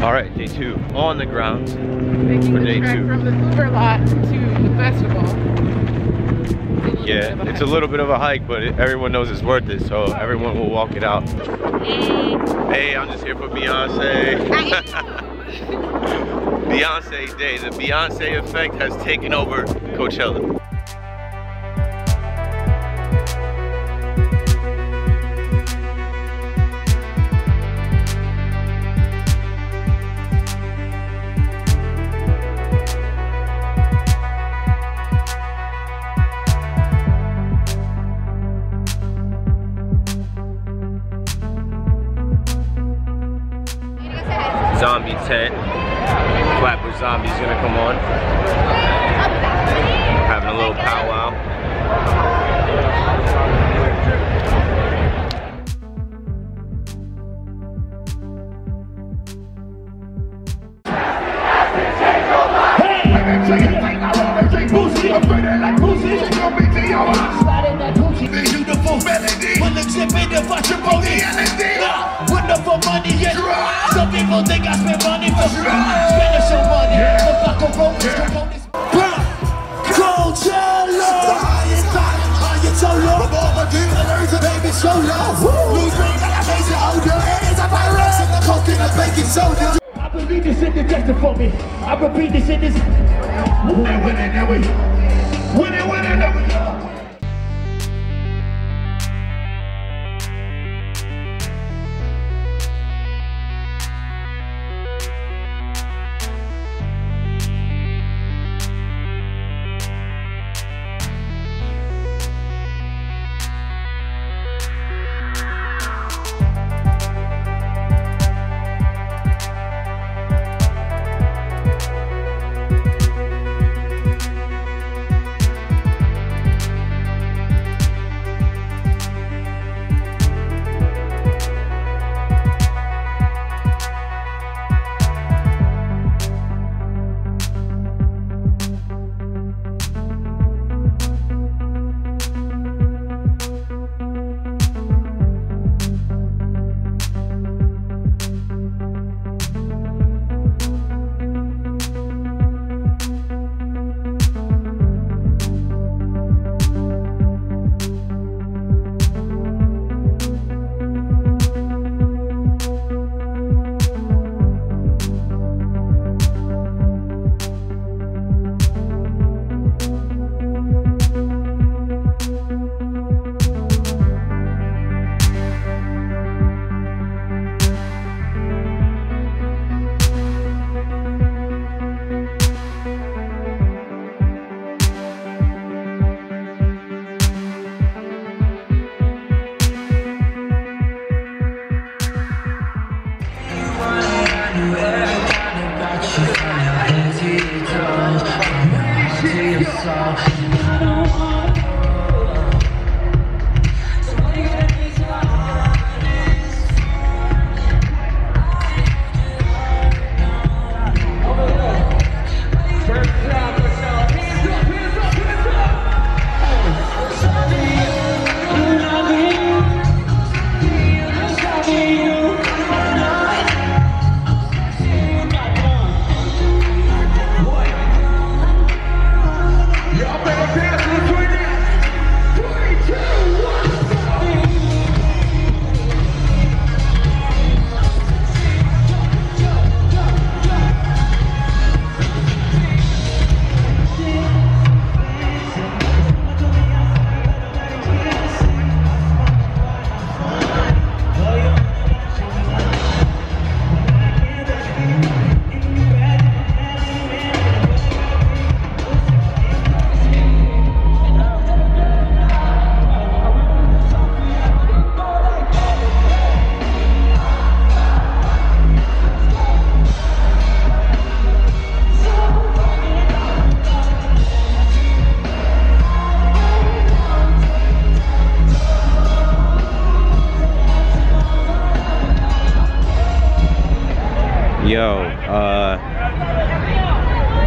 All right, day two on the ground. Making for day two from the Uber lot to the festival. Yeah, it's a little bit of a hike, but everyone knows it's worth it, so everyone will walk it out. Hey, I'm just here for Beyonce. Beyonce day. The Beyonce effect has taken over Coachella. Zombie tent. Flatbush Zombies gonna come on. Having a little powwow. For money, yeah. Some people think I spend money for free. Spending some money, yeah. Look like Coronas, Coronas. Coachella! Are you so low? I'm over here, the nerves are baby so low. Lose things like I made you older. And it's a virus, and the coke and the baking soda. I believe this in the destined for me. I repeat this in this. Winning,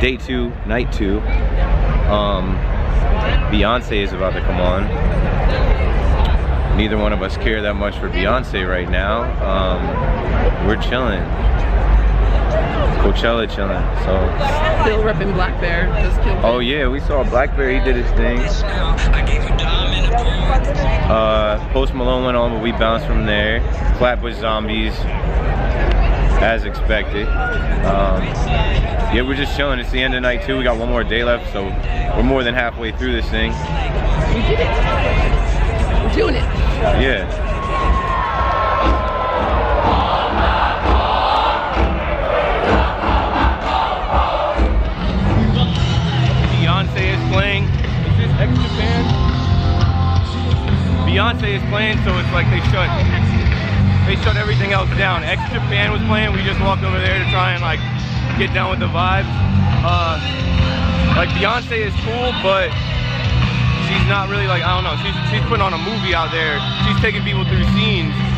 day two, night two. Beyonce is about to come on. neither one of us care that much for Beyonce right now. We're chilling. Coachella chilling, so. Still repping Black Bear, just killed. Oh yeah, we saw Black Bear, he did his thing. Post Malone went on, but we bounced from there. Flatbush Zombies, as expected. Yeah, we're just chilling, it's the end of night too. We got one more day left, so we're more than halfway through this thing. We did it, we're doing it. Yeah. X Japan. Beyonce is playing, so it's like they shut everything else down. X Japan was playing, we just walked over there to try and like get down with the vibes. Like Beyonce is cool, but she's not really like, I don't know, she's putting on a movie out there. She's taking people through scenes.